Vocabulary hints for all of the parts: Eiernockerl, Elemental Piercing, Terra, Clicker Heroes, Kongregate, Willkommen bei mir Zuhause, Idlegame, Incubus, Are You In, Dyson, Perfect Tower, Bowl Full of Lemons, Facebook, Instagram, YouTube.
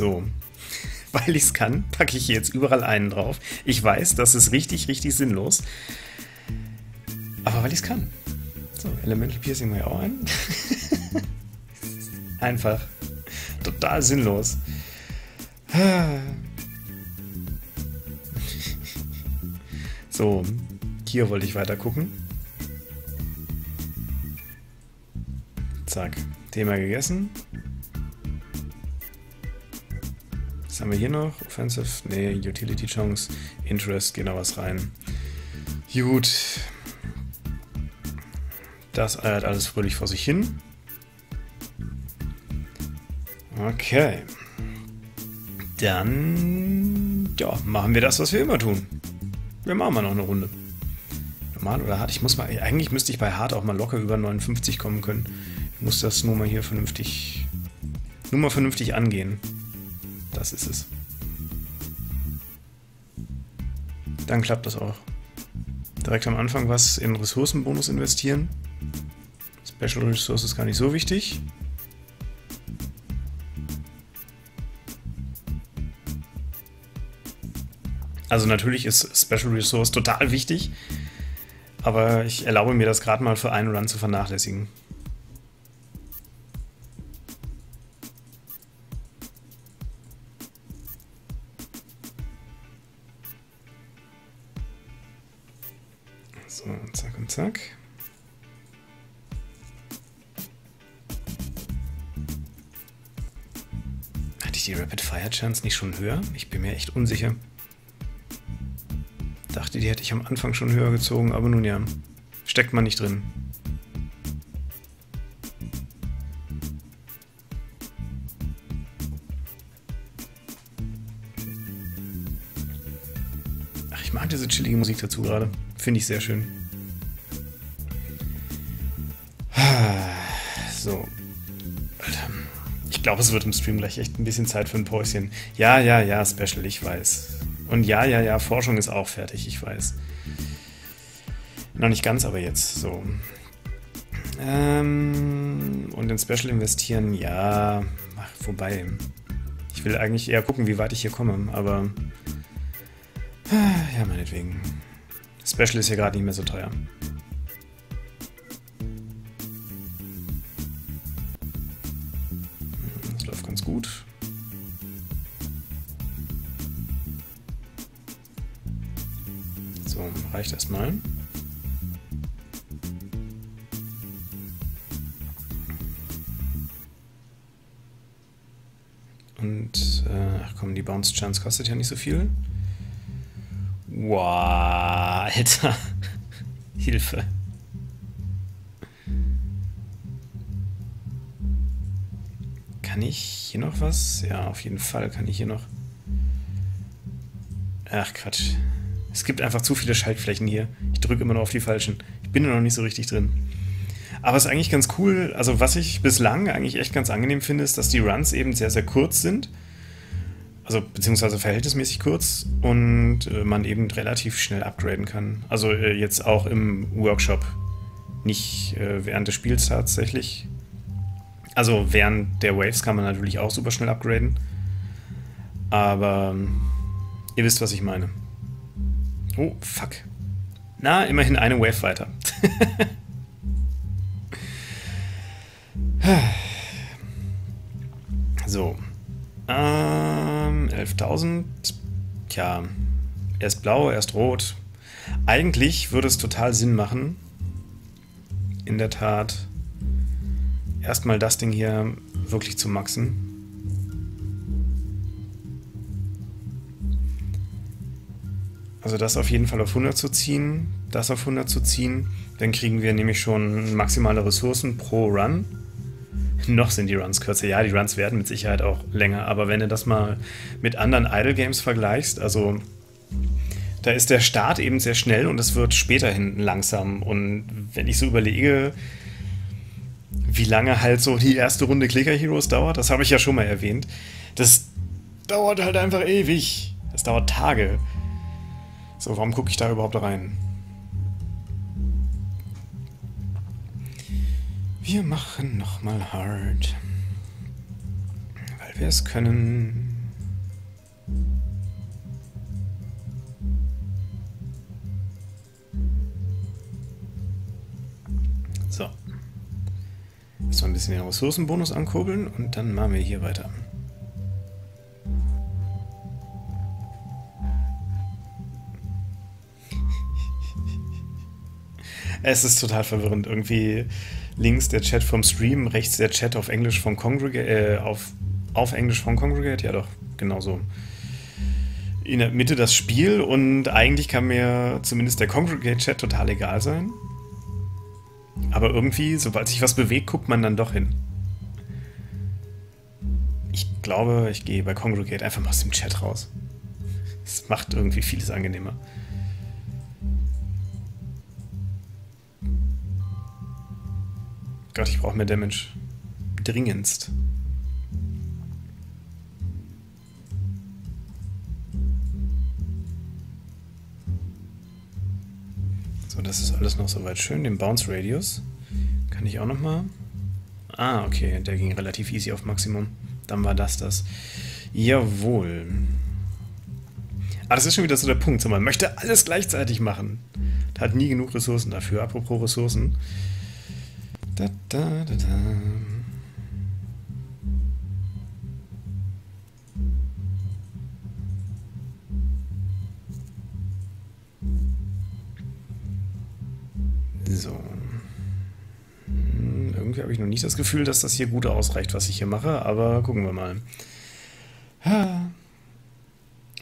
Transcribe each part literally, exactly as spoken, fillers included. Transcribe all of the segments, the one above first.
So, weil ich es kann, packe ich hier jetzt überall einen drauf. Ich weiß, das ist richtig, richtig sinnlos. Aber weil ich es kann. So, Elemental Piercing mal auch ein. Einfach. Total sinnlos. So, hier wollte ich weiter gucken. Zack, Thema gegessen. Was haben wir hier noch? Offensive? Nee, Utility Chance, Interest, geht noch was rein. Gut. Das eiert alles fröhlich vor sich hin. Okay. Dann ja, machen wir das, was wir immer tun. Wir machen mal noch eine Runde. Normal oder hart? Ich muss mal, eigentlich müsste ich bei hart auch mal locker über neunundfünfzig kommen können. Ich muss das nur mal hier vernünftig, nur mal vernünftig angehen. Das ist es. Dann klappt das auch. Direkt am Anfang was in Ressourcenbonus investieren. Special Resource ist gar nicht so wichtig. Also natürlich ist Special Resource total wichtig, aber ich erlaube mir das gerade mal für einen Run zu vernachlässigen. So, zack und zack. Hatte ich die Rapid Fire Chance nicht schon höher? Ich bin mir echt unsicher. Dachte, die hätte ich am Anfang schon höher gezogen, aber nun ja, steckt man nicht drin. Ach, ich mag diese chillige Musik dazu gerade. Finde ich sehr schön. So. Ich glaube, es wird im Stream gleich echt ein bisschen Zeit für ein Päuschen. Ja, ja, ja, Special, ich weiß. Und ja, ja, ja, Forschung ist auch fertig, ich weiß. Noch nicht ganz, aber jetzt so. Ähm, und in Special investieren, ja, ach, wobei. Ich will eigentlich eher gucken, wie weit ich hier komme, aber ja, meinetwegen. Special ist hier gerade nicht mehr so teuer. Das läuft ganz gut. Reicht erstmal. Und, äh, ach komm, die Bounce Chance kostet ja nicht so viel. Wow, Alter. Hilfe. Kann ich hier noch was? Ja, auf jeden Fall kann ich hier noch. Ach, Quatsch. Es gibt einfach zu viele Schaltflächen hier. Ich drücke immer nur auf die falschen. Ich bin da noch nicht so richtig drin. Aber es ist eigentlich ganz cool. Also was ich bislang eigentlich echt ganz angenehm finde, ist, dass die Runs eben sehr, sehr kurz sind. Also beziehungsweise verhältnismäßig kurz. Und äh, man eben relativ schnell upgraden kann. Also äh, jetzt auch im Workshop. Nicht äh, während des Spiels tatsächlich. Also während der Waves kann man natürlich auch super schnell upgraden. Aber äh, ihr wisst, was ich meine. Oh, fuck. Na, immerhin eine Wave weiter. So. Ähm, elftausend. Tja, erst blau, erst rot. Eigentlich würde es total Sinn machen, in der Tat, erstmal das Ding hier wirklich zu maxen. Also das auf jeden Fall auf hundert zu ziehen, das auf hundert zu ziehen, dann kriegen wir nämlich schon maximale Ressourcen pro Run. Noch sind die Runs kürzer, ja, die Runs werden mit Sicherheit auch länger, aber wenn du das mal mit anderen Idle Games vergleichst, also da ist der Start eben sehr schnell und es wird später hinten langsam. Und wenn ich so überlege, wie lange halt so die erste Runde Clicker Heroes dauert, das habe ich ja schon mal erwähnt, das dauert halt einfach ewig, das dauert Tage. So, warum gucke ich da überhaupt rein? Wir machen nochmal hard. Weil wir es können. So. Jetzt noch ein bisschen den Ressourcenbonus ankurbeln und dann machen wir hier weiter. Es ist total verwirrend. Irgendwie links der Chat vom Stream, rechts der Chat auf Englisch vom Kongregate, äh, auf, auf Englisch vom Kongregate, ja doch, genau so. In der Mitte das Spiel und eigentlich kann mir zumindest der Kongregate-Chat total egal sein. Aber irgendwie, sobald sich was bewegt, guckt man dann doch hin. Ich glaube, ich gehe bei Kongregate einfach mal aus dem Chat raus. Das macht irgendwie vieles angenehmer. Gott, ich brauche mehr Damage. Dringendst. So, das ist alles noch soweit schön. Den Bounce Radius kann ich auch nochmal... Ah, okay, der ging relativ easy auf Maximum. Dann war das das. Jawohl. Ah, das ist schon wieder so der Punkt. Man möchte alles gleichzeitig machen. Da hat nie genug Ressourcen dafür. Apropos Ressourcen. Da, da, da, da. So. Irgendwie habe ich noch nicht das Gefühl, dass das hier gut ausreicht, was ich hier mache, aber gucken wir mal. Ha.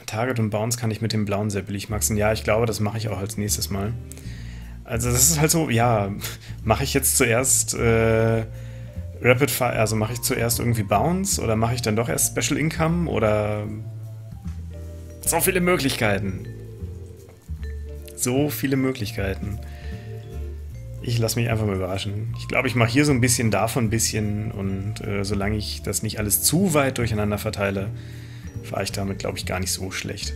Target und Bounce kann ich mit dem blauen sehr billig maxen. Ja, ich glaube, das mache ich auch als nächstes Mal. Also das ist halt so, ja, mache ich jetzt zuerst äh, Rapid Fire, also mache ich zuerst irgendwie Bounce oder mache ich dann doch erst Special Income oder so viele Möglichkeiten. So viele Möglichkeiten. Ich lasse mich einfach mal überraschen. Ich glaube, ich mache hier so ein bisschen, davon ein bisschen und äh, solange ich das nicht alles zu weit durcheinander verteile, fahre ich damit, glaube ich, gar nicht so schlecht.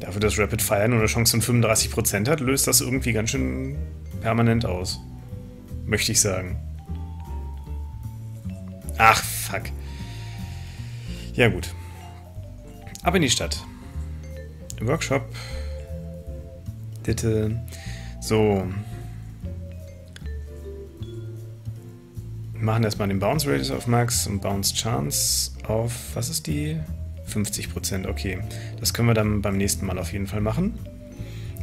Dafür, dass Rapid Fire nur eine Chance von fünfunddreißig Prozent hat, löst das irgendwie ganz schön permanent aus. Möchte ich sagen. Ach, fuck. Ja, gut. Ab in die Stadt. Workshop. Bitte. So. Wir machen erstmal den Bounce Radius auf Max und Bounce Chance auf, was ist die? fünfzig Prozent, okay. Das können wir dann beim nächsten Mal auf jeden Fall machen.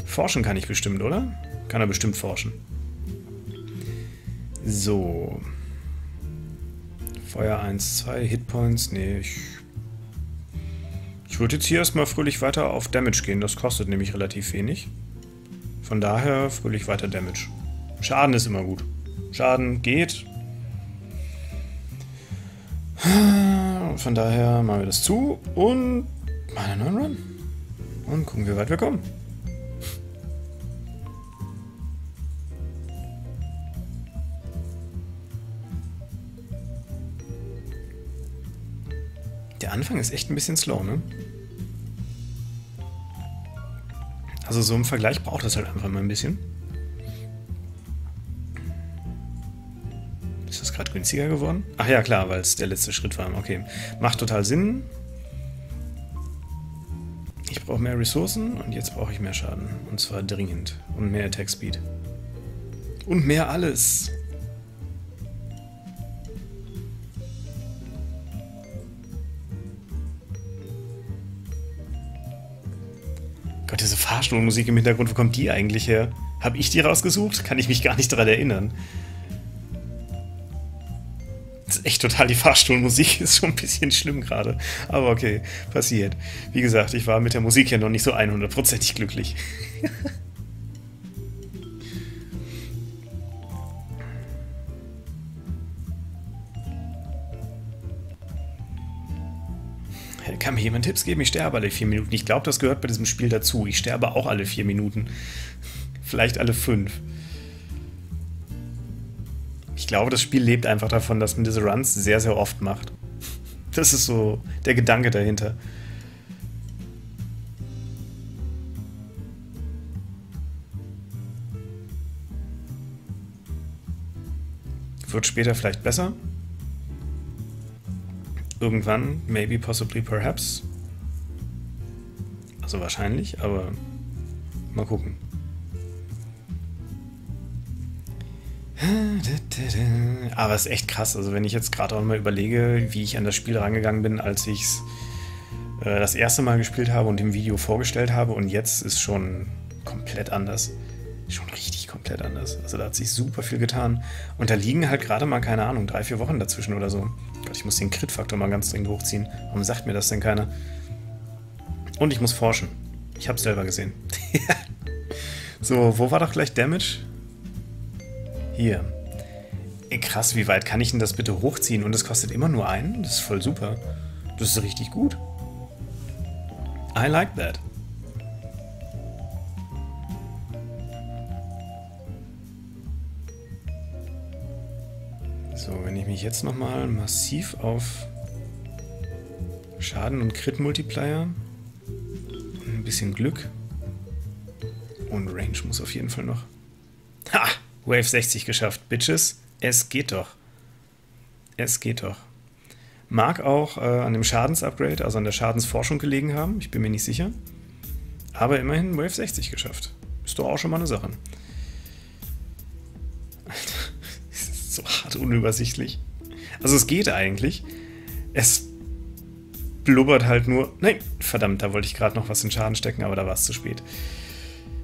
Forschen kann ich bestimmt, oder? Kann er bestimmt forschen. So. Feuer eins, zwei, Hitpoints. Nee, ich... Ich würde jetzt hier erstmal fröhlich weiter auf Damage gehen. Das kostet nämlich relativ wenig. Von daher fröhlich weiter Damage. Schaden ist immer gut. Schaden geht... Von daher machen wir das zu und machen einen neuen Run. Und gucken, wie weit wir kommen. Der Anfang ist echt ein bisschen slow, ne? Also so im Vergleich braucht das halt einfach mal ein bisschen. Ist das gerade günstiger geworden? Ach ja, klar, weil es der letzte Schritt war. Okay, macht total Sinn. Ich brauche mehr Ressourcen und jetzt brauche ich mehr Schaden. Und zwar dringend. Und mehr Attack Speed. Und mehr alles. Gott, diese Fahrstuhlmusik im Hintergrund, wo kommt die eigentlich her? Habe ich die rausgesucht? Kann ich mich gar nicht daran erinnern. Das ist echt total die Fahrstuhlmusik, ist schon ein bisschen schlimm gerade. Aber okay, passiert. Wie gesagt, ich war mit der Musik ja noch nicht so hundertprozentig glücklich. Kann mir jemand Tipps geben? Ich sterbe alle vier Minuten. Ich glaube, das gehört bei diesem Spiel dazu. Ich sterbe auch alle vier Minuten. Vielleicht alle fünf. Ich glaube, das Spiel lebt einfach davon, dass man diese Runs sehr, sehr oft macht. Das ist so der Gedanke dahinter. Wird später vielleicht besser? Irgendwann, maybe, possibly, perhaps. Also wahrscheinlich, aber mal gucken. Aber es ist echt krass. Also wenn ich jetzt gerade auch mal überlege, wie ich an das Spiel rangegangen bin, als ich es äh, das erste Mal gespielt habe und im Video vorgestellt habe, und jetzt ist schon komplett anders. Schon richtig komplett anders. Also da hat sich super viel getan. Und da liegen halt gerade mal, keine Ahnung, drei, vier Wochen dazwischen oder so. Gott, ich muss den Crit-Faktor mal ganz dringend hochziehen. Warum sagt mir das denn keiner? Und ich muss forschen. Ich hab's selber gesehen. So, wo war doch gleich Damage? Hier. Ey, krass, wie weit kann ich denn das bitte hochziehen? Und das kostet immer nur einen? Das ist voll super. Das ist richtig gut. I like that. So, wenn ich mich jetzt nochmal massiv auf Schaden und Crit-Multiplier, ein bisschen Glück und Range muss auf jeden Fall noch. Ha! Wave sechzig geschafft, Bitches. Es geht doch. Es geht doch. Mag auch äh, an dem Schadensupgrade, also an der Schadensforschung gelegen haben, ich bin mir nicht sicher. Aber immerhin Wave sechzig geschafft. Ist doch auch schon mal eine Sache. Alter, es ist so hart unübersichtlich. Also es geht eigentlich. Es blubbert halt nur. Nein, verdammt, da wollte ich gerade noch was in Schaden stecken, aber da war es zu spät.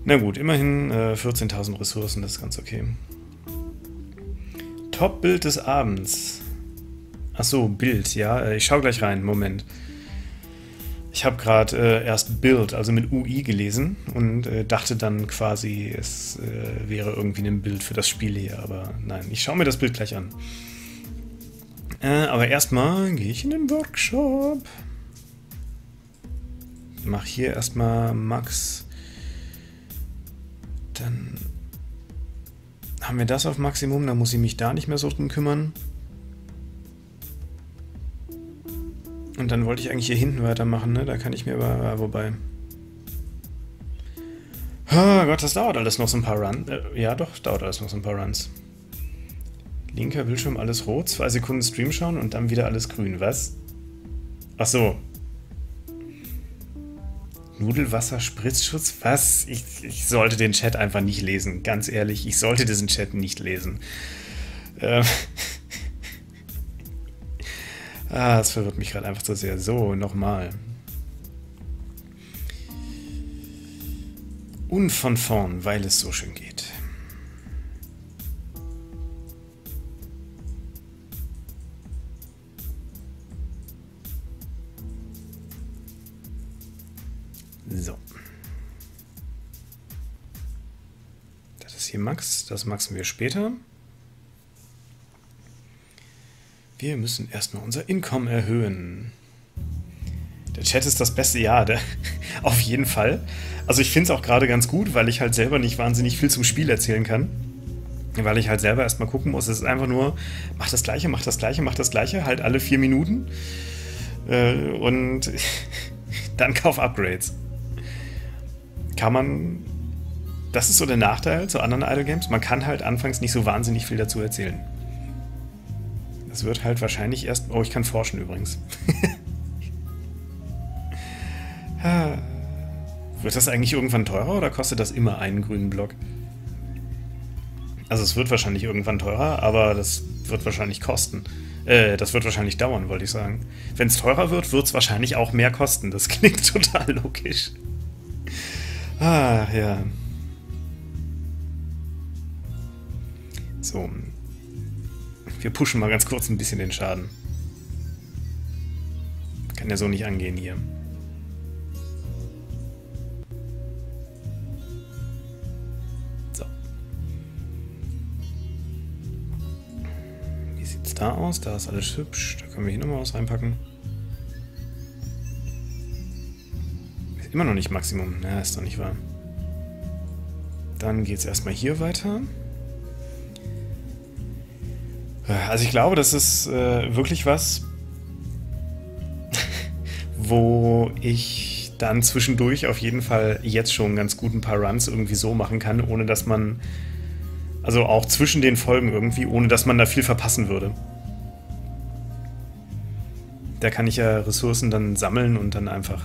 Na gut, immerhin äh, vierzehntausend Ressourcen, das ist ganz okay. Top-Bild des Abends. Achso, Bild, ja. Ich schaue gleich rein, Moment. Ich habe gerade äh, erst Bild, also mit U I gelesen und äh, dachte dann quasi, es äh, wäre irgendwie ein Bild für das Spiel hier, aber nein, ich schaue mir das Bild gleich an. Äh, aber erstmal gehe ich in den Workshop. Mach hier erstmal Max. Dann haben wir das auf Maximum, dann muss ich mich da nicht mehr so drum kümmern. Und dann wollte ich eigentlich hier hinten weitermachen, ne? Da kann ich mir aber, wobei... Oh Gott, das dauert alles noch so ein paar Runs. Ja doch, dauert alles noch so ein paar Runs. Linker Bildschirm, alles rot, zwei Sekunden Stream schauen und dann wieder alles grün, was? Ach so. Nudelwasser, Spritzschutz, was? Ich, ich sollte den Chat einfach nicht lesen. Ganz ehrlich, ich sollte diesen Chat nicht lesen. Ähm ah, das verwirrt mich gerade einfach zu sehr. So, nochmal. Und von vorn, weil es so schön geht. So. Das ist hier Max, das maxen wir später. Wir müssen erstmal unser Income erhöhen. Der Chat ist das beste, ja, der, auf jeden Fall. Also ich finde es auch gerade ganz gut, weil ich halt selber nicht wahnsinnig viel zum Spiel erzählen kann. Weil ich halt selber erstmal gucken muss, es ist einfach nur, mach das Gleiche, mach das Gleiche, mach das Gleiche, halt alle vier Minuten. Äh, und dann kauf Upgrades. Kann man, das ist so der Nachteil zu anderen Idle Games, man kann halt anfangs nicht so wahnsinnig viel dazu erzählen. Das wird halt wahrscheinlich erst, oh, ich kann forschen übrigens. Wird das eigentlich irgendwann teurer oder kostet das immer einen grünen Block? Also es wird wahrscheinlich irgendwann teurer, aber das wird wahrscheinlich kosten. Äh, das wird wahrscheinlich dauern, wollte ich sagen. Wenn es teurer wird, wird es wahrscheinlich auch mehr kosten. Das klingt total logisch. Ah, ja. So. Wir pushen mal ganz kurz ein bisschen den Schaden. Kann ja so nicht angehen hier. So. Wie sieht's da aus? Da ist alles hübsch. Da können wir hier nochmal was reinpacken. Immer noch nicht Maximum. Na, ist doch nicht wahr. Dann geht es erstmal hier weiter. Also ich glaube, das ist äh, wirklich was, wo ich dann zwischendurch auf jeden Fall jetzt schon ganz gut ein paar Runs irgendwie so machen kann, ohne dass man, also auch zwischen den Folgen irgendwie, ohne dass man da viel verpassen würde. Da kann ich ja Ressourcen dann sammeln und dann einfach...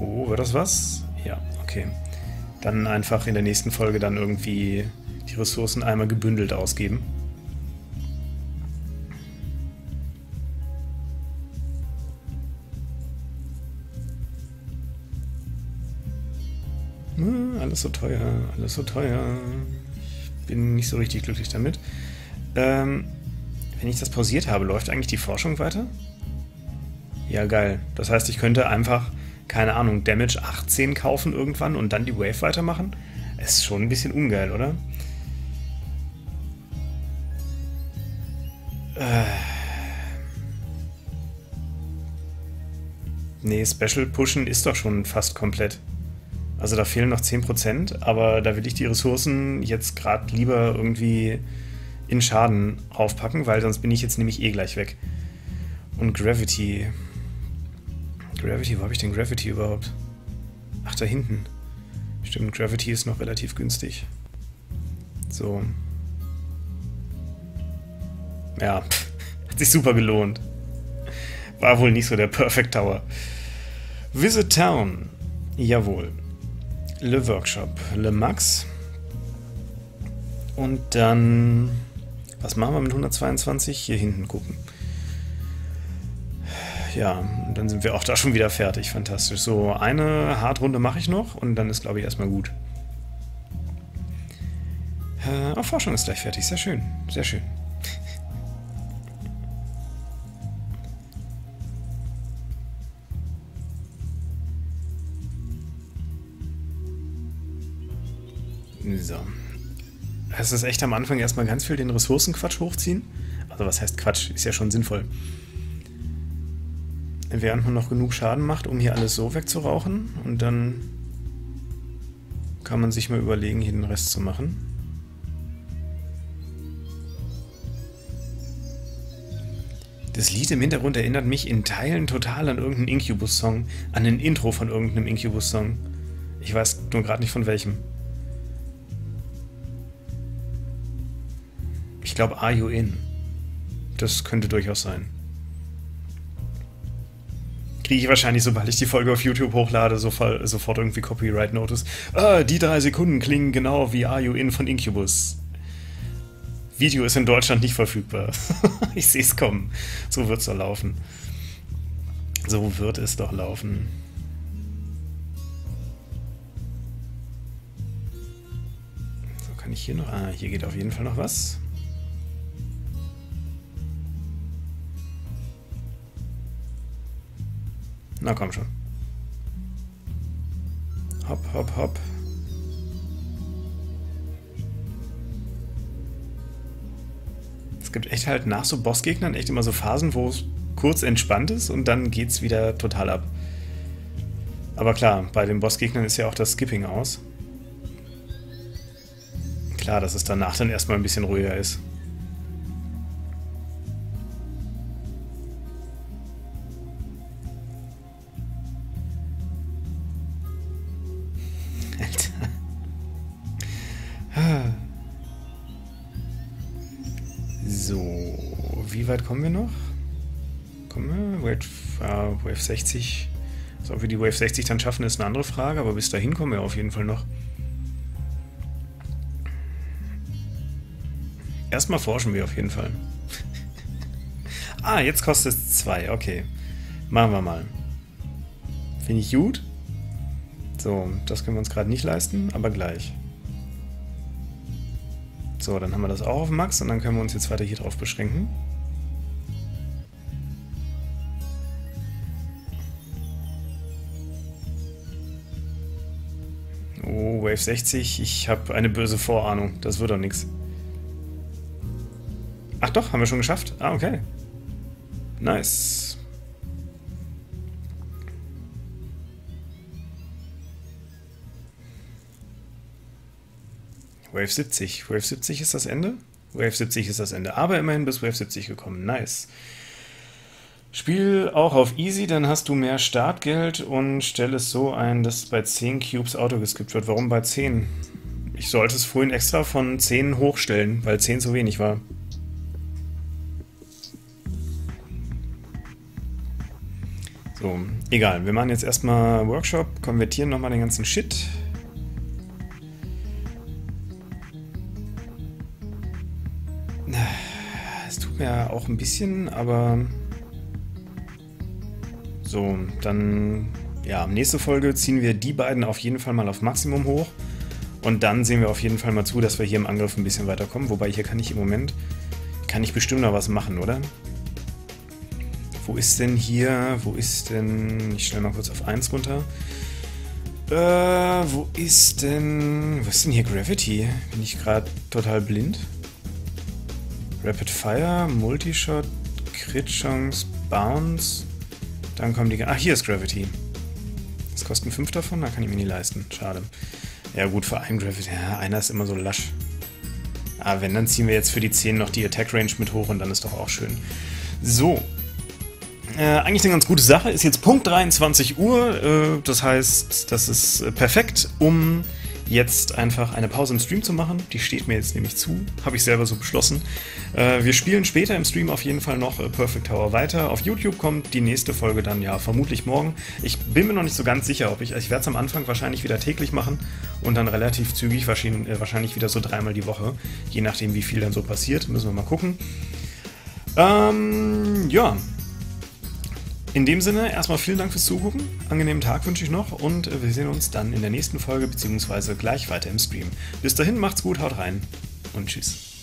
Oh, war das was? Ja, okay. Dann einfach in der nächsten Folge dann irgendwie die Ressourcen einmal gebündelt ausgeben. Alles so teuer, alles so teuer. Ich bin nicht so richtig glücklich damit. Ähm, wenn ich das pausiert habe, läuft eigentlich die Forschung weiter? Ja, geil. Das heißt, ich könnte einfach, keine Ahnung, Damage achtzehn kaufen irgendwann und dann die Wave weitermachen? Ist schon ein bisschen ungeil, oder? Äh. Nee, Special Pushen ist doch schon fast komplett. Also da fehlen noch zehn Prozent, aber da will ich die Ressourcen jetzt gerade lieber irgendwie in Schaden aufpacken, weil sonst bin ich jetzt nämlich eh gleich weg. Und Gravity. Gravity, wo habe ich denn Gravity überhaupt? Ach, da hinten. Stimmt, Gravity ist noch relativ günstig. So. Ja, hat sich super gelohnt. War wohl nicht so der Perfect Tower. Visit Town. Jawohl. Le Workshop, Le Max. Und dann, was machen wir mit hundertzweiundzwanzig? Hier hinten gucken. Ja, und dann sind wir auch da schon wieder fertig. Fantastisch. So, eine Hardrunde mache ich noch und dann ist, glaube ich, erstmal gut. Äh, auch Forschung ist gleich fertig. Sehr schön, sehr schön. So. Das ist echt am Anfang erstmal ganz viel den Ressourcenquatsch hochziehen. Also was heißt Quatsch? Ist ja schon sinnvoll. Während man noch genug Schaden macht, um hier alles so wegzurauchen. Und dann kann man sich mal überlegen, hier den Rest zu machen. Das Lied im Hintergrund erinnert mich in Teilen total an irgendeinen Incubus-Song. An ein Intro von irgendeinem Incubus-Song. Ich weiß nur gerade nicht von welchem. Ich glaube, Are You In? Das könnte durchaus sein. Kriege ich wahrscheinlich, sobald ich die Folge auf YouTube hochlade, sofort, sofort irgendwie Copyright-Notice. Ah, die drei Sekunden klingen genau wie Are You In von Incubus. Video ist in Deutschland nicht verfügbar. Ich sehe es kommen. So wird es doch laufen. So wird es doch laufen. So, kann ich hier noch... Ah, hier geht auf jeden Fall noch was. Na komm schon. Hopp, hopp, hopp. Es gibt echt halt nach so Bossgegnern echt immer so Phasen, wo es kurz entspannt ist und dann geht's wieder total ab. Aber klar, bei den Bossgegnern ist ja auch das Skipping aus. Klar, dass es danach dann erstmal ein bisschen ruhiger ist. Wie weit kommen wir noch? Kommen wir? Wave sechzig. Also ob wir die Wave sechzig dann schaffen, ist eine andere Frage, aber bis dahin kommen wir auf jeden Fall noch. Erstmal forschen wir auf jeden Fall. Ah, jetzt kostet es zwei. Okay. Machen wir mal. Finde ich gut. So, das können wir uns gerade nicht leisten, aber gleich. So, dann haben wir das auch auf Max und dann können wir uns jetzt weiter hier drauf beschränken. Oh, Wave sechzig, ich habe eine böse Vorahnung. Das wird doch nichts. Ach doch, haben wir schon geschafft. Ah, okay. Nice. Wave siebzig. Wave siebzig ist das Ende? Wave siebzig ist das Ende. Aber immerhin bis Wave siebzig gekommen. Nice. Spiel auch auf Easy, dann hast du mehr Startgeld und stell es so ein, dass bei zehn Cubes Auto geskippt wird. Warum bei zehn? Ich sollte es vorhin extra von zehn hochstellen, weil zehn zu wenig war. So, egal. Wir machen jetzt erstmal Workshop, konvertieren nochmal den ganzen Shit. Das tut mir auch ein bisschen, aber... So, dann... Ja, nächste Folge ziehen wir die beiden auf jeden Fall mal auf Maximum hoch. Und dann sehen wir auf jeden Fall mal zu, dass wir hier im Angriff ein bisschen weiterkommen. Wobei, hier kann ich im Moment... Kann ich bestimmt noch was machen, oder? Wo ist denn hier... Wo ist denn... Ich stelle mal kurz auf eins runter. Äh, wo ist denn... Was ist denn hier Gravity? Bin ich gerade total blind? Rapid Fire, Multishot, Crit Chance, Bounce... Dann kommen die... Ach, hier ist Gravity. Das kosten fünf davon, da kann ich mir nie leisten. Schade. Ja gut, vor allem Gravity. Ja, einer ist immer so lasch. Aber wenn, dann ziehen wir jetzt für die zehn noch die Attack Range mit hoch und dann ist doch auch schön. So. Äh, eigentlich eine ganz gute Sache. Ist jetzt Punkt dreiundzwanzig Uhr. Äh, das heißt, das ist perfekt, um jetzt einfach eine Pause im Stream zu machen. Die steht mir jetzt nämlich zu. Habe ich selber so beschlossen. Äh, wir spielen später im Stream auf jeden Fall noch Perfect Tower weiter. Auf YouTube kommt die nächste Folge dann ja vermutlich morgen. Ich bin mir noch nicht so ganz sicher, ob ich... Ich werde es am Anfang wahrscheinlich wieder täglich machen und dann relativ zügig wahrscheinlich, wahrscheinlich wieder so dreimal die Woche. Je nachdem, wie viel dann so passiert. Müssen wir mal gucken. Ähm, ja. In dem Sinne, erstmal vielen Dank fürs Zugucken, angenehmen Tag wünsche ich noch und wir sehen uns dann in der nächsten Folge bzw. gleich weiter im Stream. Bis dahin, macht's gut, haut rein und tschüss.